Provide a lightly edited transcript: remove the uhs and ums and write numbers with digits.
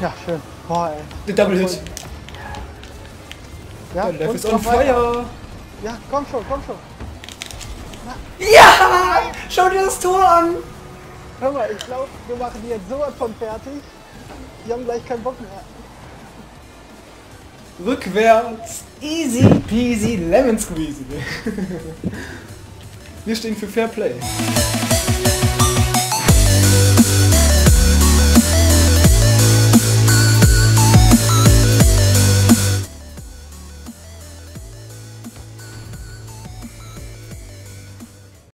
Ja, schön. Boah, ey. Der Double Hit. Ja, der Life ist on fire. Ja, komm schon, komm schon. Na. Ja! Schau dir das Tor an! Hör mal, ich glaube, wir machen die jetzt sowas von fertig. Die haben gleich keinen Bock mehr. Rückwärts. Easy peasy lemon squeezy. Wir stehen für Fair Play.